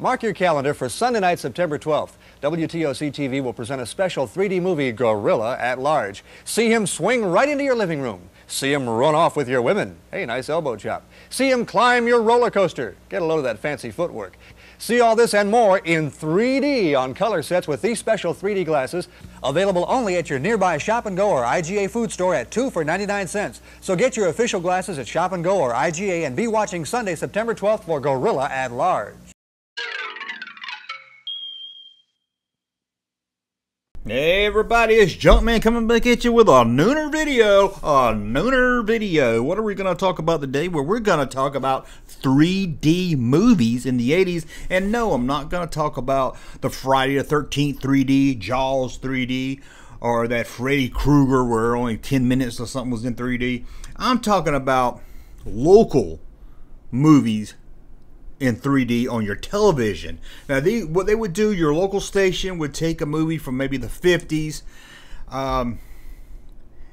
Mark your calendar for Sunday night, September 12th. WTOC-TV will present a special 3D movie, Gorilla at Large. See him swing right into your living room. See him run off with your women. Hey, nice elbow chop. See him climb your roller coaster. Get a load of that fancy footwork. See all this and more in 3D on color sets with these special 3D glasses, available only at your nearby Shop and Go or IGA food store at 2 for 99 cents. So get your official glasses at Shop and Go or IGA and be watching Sunday, September 12th for Gorilla at Large. Hey everybody, it's Jumpman coming back at you with a nooner video, What are we going to talk about today? Well, we're going to talk about 3D movies in the 80s. And no, I'm not going to talk about the Friday the 13th 3D, Jaws 3D, or that Freddy Krueger where only 10 minutes or something was in 3D. I'm talking about local movies in 3D on your television. Now, what they would do, your local station would take a movie from maybe the 50s, and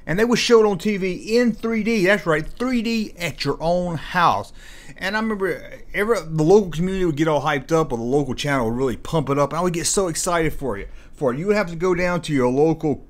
they would show it on TV in 3D. That's right, 3D at your own house. And I remember the local community would get all hyped up, or the local channel would really pump it up, and I would get so excited for you. You would have to go down to your local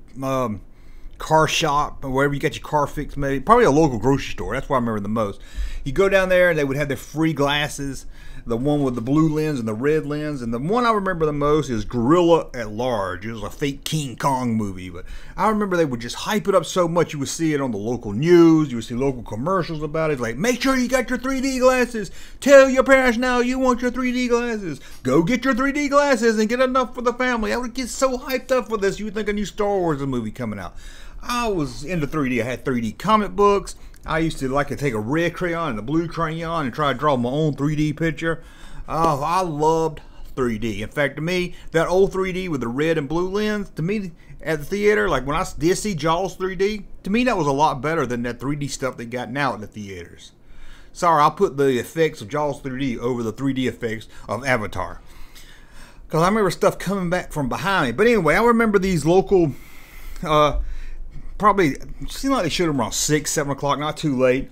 car shop or wherever you got your car fixed, maybe probably a local grocery store. That's what I remember the most. You go down there and they would have their free glasses, the one with the blue lens and the red lens, and the one I remember the most is Gorilla at Large. It was a fake King Kong movie, but I remember they would just hype it up so much. You would see it on the local news, you would see local commercials about it, like, make sure you got your 3D glasses, tell your parents now you want your 3D glasses, go get your 3D glasses and get enough for the family. I would get so hyped up for this, you would think a new Star Wars movie coming out. I was into 3D. I had 3D comic books. I used to like to take a red crayon and a blue crayon and try to draw my own 3D picture. Oh, I loved 3D. In fact, to me, that old 3D with the red and blue lens, to me, at the theater, like when I did see Jaws 3D, to me that was a lot better than that 3D stuff they got now in the theaters. Sorry, I'll put the effects of Jaws 3D over the 3D effects of Avatar, because I remember stuff coming back from behind me. But anyway, I remember these local... probably seemed like they showed them around 6, 7 o'clock, not too late,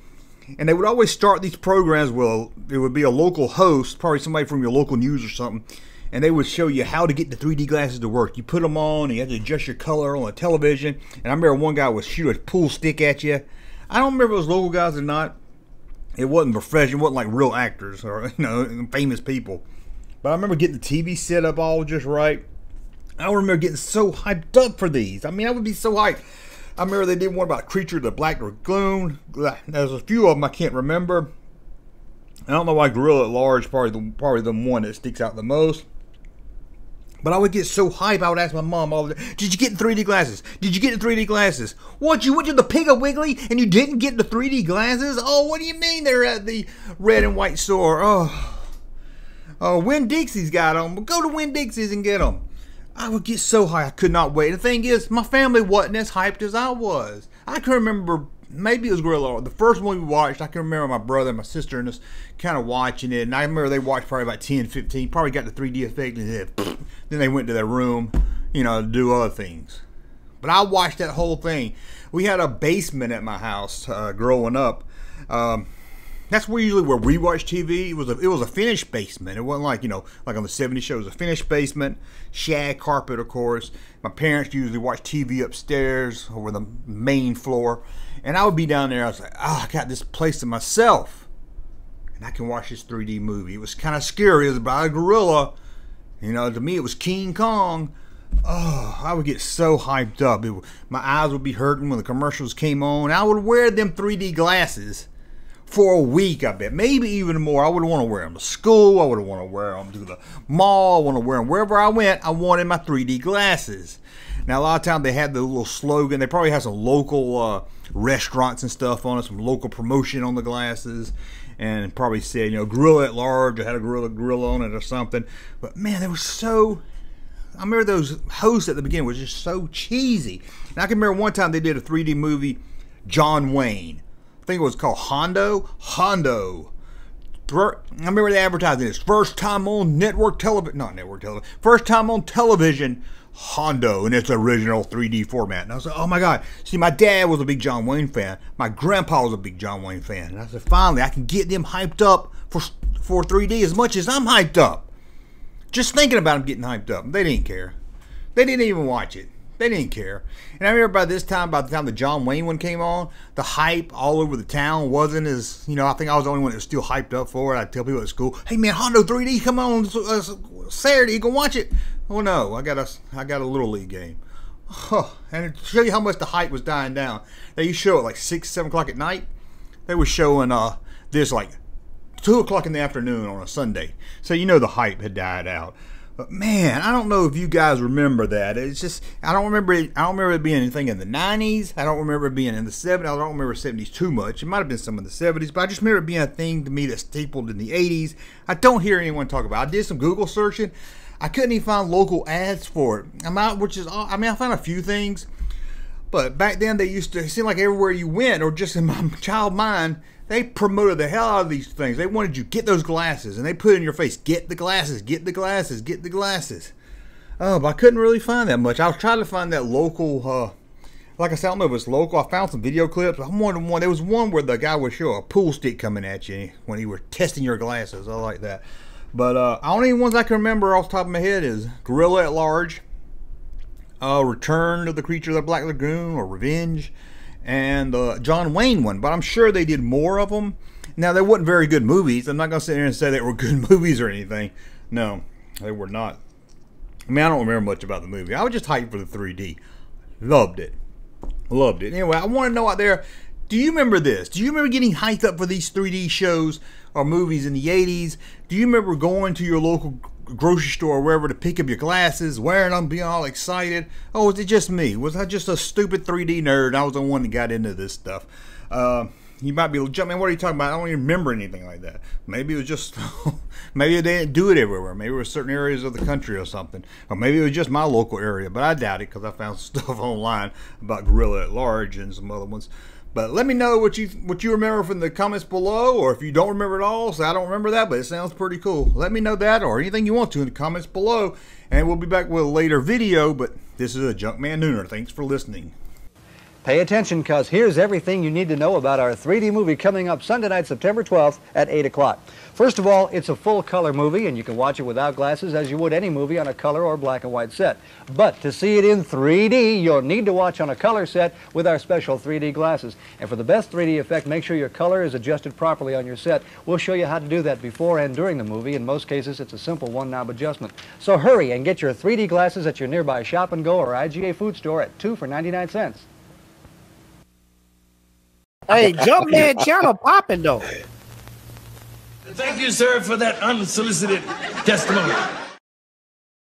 and they would always start these programs with it would be a local host, probably somebody from your local news or something, and they would show you how to get the 3D glasses to work. You put them on and you had to adjust your color on the television, and I remember one guy would shoot a pool stick at you. I don't remember if it was local guys or not. It wasn't professional, it wasn't like real actors or, you know, famous people, but I remember getting the TV set up all just right. I remember getting so hyped up for these. I mean, I would be so hyped. I remember they did one about Creature the Black Lagoon. There's a few of them I can't remember. I don't know why Gorilla at Large probably the one that sticks out the most. But I would get so hype. I would ask my mom all the time, "Did you get in 3D glasses? Did you get in 3D glasses? What, you went to the Pig-a-Wiggly and you didn't get the 3D glasses? Oh, what do you mean they're at the red and white store? Oh, Winn-Dixie's got them. Go to Winn-Dixie's and get them." I would get so high, I could not wait. The thing is, my family wasn't as hyped as I was. I can remember, maybe it was Gorilla, the first one we watched. I can remember my brother and my sister and us kind of watching it, and I remember they watched probably about 10, 15, probably got the 3D effect, and then they went to their room, you know, to do other things. But I watched that whole thing. We had a basement at my house growing up. That's usually where we watched TV. It was a finished basement. It wasn't like, you know, like on the 70s shows, a finished basement, shag carpet, of course. My parents usually watched TV upstairs over the main floor. And I would be down there. I was like, oh, I got this place to myself, and I can watch this 3D movie. It was kind of scary. It was about a gorilla. You know, to me, it was King Kong. Oh, I would get so hyped up. My eyes would be hurting when the commercials came on. I would wear them 3D glasses for a week, I bet, maybe even more. I would want to wear them to school, I would want to wear them to the mall, I want to wear them wherever I went. I wanted my 3D glasses. Now, a lot of times they had the little slogan. They probably had some local restaurants and stuff on it, some local promotion on the glasses, and probably said, you know, Gorilla at Large, or had a gorilla grill on it or something. But man, they were so... I remember those hosts at the beginning was just so cheesy. And I can remember one time they did a 3D movie, John Wayne. I think it was called Hondo. I remember they advertising this. First time on network television, not network television, first time on television, Hondo, in its original 3D format. And I was like, oh my God. See, my dad was a big John Wayne fan. My grandpa was a big John Wayne fan. And I said, finally, I can get them hyped up for 3D as much as I'm hyped up. Just thinking about them getting hyped up. They didn't care. They didn't even watch it. They didn't care. And I remember by the time the John Wayne one came on, the hype all over the town wasn't as, you know, I think I was the only one that was still hyped up for it. I'd tell people at school, hey man, Hondo 3D, come on Saturday, you can watch it. Oh no, I got a Little League game. Oh, and to show you how much the hype was dying down, they used to show it like 6, 7 o'clock at night. They were showing this like 2 o'clock in the afternoon on a Sunday. So you know the hype had died out. But man, I don't know if you guys remember that. It's just, I don't remember it being anything in the 90s. I don't remember it being in the 70s. I don't remember 70s too much. It might have been some in the 70s, but I just remember it being a thing to me that stapled in the 80s. I don't hear anyone talk about it. I did some Google searching. I couldn't even find local ads for it. I found a few things, but back then they used to, it seemed like everywhere you went, or just in my child mind, they promoted the hell out of these things. They wanted you to get those glasses, and they put it in your face, get the glasses, get the glasses, get the glasses. Oh, but I couldn't really find that much. I was trying to find that local, like I said, I don't know if it's local. I found some video clips. I wanted one. There was one where the guy would show a pool stick coming at you when he was testing your glasses. I like that. But the only ones I can remember off the top of my head is Gorilla at Large, Return to the Creature of the Black Lagoon, or Revenge, and the John Wayne one. But I'm sure they did more of them. Now, they weren't very good movies. I'm not going to sit here and say they were good movies or anything. No, they were not. I mean, I don't remember much about the movie. I was just hyped for the 3D. Loved it. Loved it. Anyway, I want to know out there, do you remember this? Do you remember getting hyped up for these 3D shows or movies in the 80s? Do you remember going to your local grocery store or wherever to pick up your glasses, wearing them, being all excited? Oh, was it just me? Was I just a stupid 3D nerd? I was the one that got into this stuff. You might be like, Jumpman, what are you talking about? I don't even remember anything like that. Maybe it was just, maybe they didn't do it everywhere. Maybe it was certain areas of the country or something. Or maybe it was just my local area, but I doubt it because I found stuff online about Gorilla at Large and some other ones. But let me know what you remember from the comments below, or if you don't remember at all, so I don't remember that, but it sounds pretty cool. Let me know that or anything you want to in the comments below, and we'll be back with a later video, but this is a Jumpman Nooner. Thanks for listening. Pay attention, because here's everything you need to know about our 3D movie coming up Sunday night, September 12th at 8 o'clock. First of all, it's a full-color movie, and you can watch it without glasses as you would any movie on a color or black and white set. But to see it in 3D, you'll need to watch on a color set with our special 3D glasses. And for the best 3D effect, make sure your color is adjusted properly on your set. We'll show you how to do that before and during the movie. In most cases, it's a simple one-knob adjustment. So hurry and get your 3D glasses at your nearby Shop and Go or IGA food store at 2 for 99¢. Hey, Jumpman channel popping though. Thank you, sir, for that unsolicited testimony.